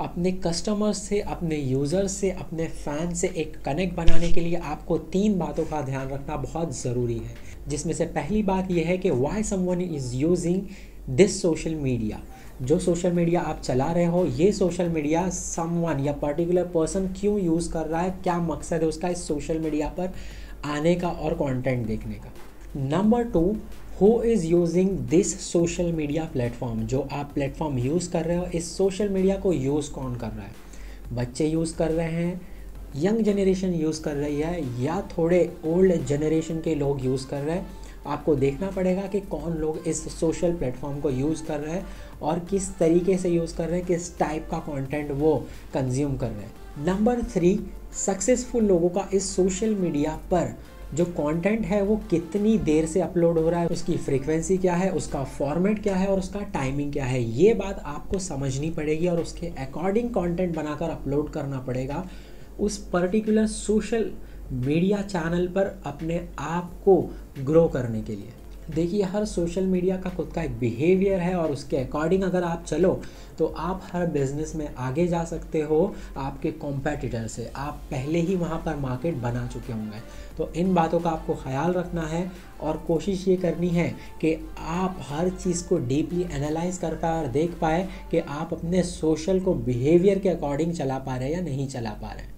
अपने कस्टमर से, अपने यूज़र से, अपने फ़ैन से एक कनेक्ट बनाने के लिए आपको तीन बातों का ध्यान रखना बहुत ज़रूरी है, जिसमें से पहली बात यह है कि why someone is using this social media. जो सोशल मीडिया आप चला रहे हो, ये सोशल मीडिया समवन या पर्टिकुलर पर्सन क्यों यूज़ कर रहा है, क्या मकसद है उसका इस सोशल मीडिया पर आने का और कंटेंट देखने का। Number two, who is using this social media platform. जो आप प्लेटफॉर्म यूज़ कर रहे हो, इस सोशल मीडिया को यूज़ कौन कर रहा है। बच्चे यूज़ कर रहे हैं, यंग जनरेशन यूज़ कर रही है, या थोड़े ओल्ड जनरेशन के लोग यूज़ कर रहे हैं। आपको देखना पड़ेगा कि कौन लोग इस सोशल प्लेटफॉर्म को यूज़ कर रहे हैं और किस तरीके से यूज़ कर रहे हैं, किस टाइप का कंटेंट वो कंज्यूम कर रहे हैं। नंबर थ्री, सक्सेसफुल लोगों का इस सोशल मीडिया पर जो कंटेंट है वो कितनी देर से अपलोड हो रहा है, उसकी फ्रीक्वेंसी क्या है, उसका फॉर्मेट क्या है और उसका टाइमिंग क्या है। ये बात आपको समझनी पड़ेगी और उसके अकॉर्डिंग कंटेंट बनाकर अपलोड करना पड़ेगा। उस पर्टिकुलर सोशल मीडिया चैनल पर अपने आप को ग्रो करने के लिए देखिए, हर सोशल मीडिया का खुद का एक बिहेवियर है और उसके अकॉर्डिंग अगर आप चलो तो आप हर बिज़नेस में आगे जा सकते हो आपके कॉम्पिटिटर से। आप पहले ही वहाँ पर मार्केट बना चुके होंगे। तो इन बातों का आपको ख्याल रखना है और कोशिश ये करनी है कि आप हर चीज़ को डीपली एनालाइज कर पाए और देख पाए कि आप अपने सोशल को बिहेवियर के अकॉर्डिंग चला पा रहे हैं या नहीं चला पा रहे हैं।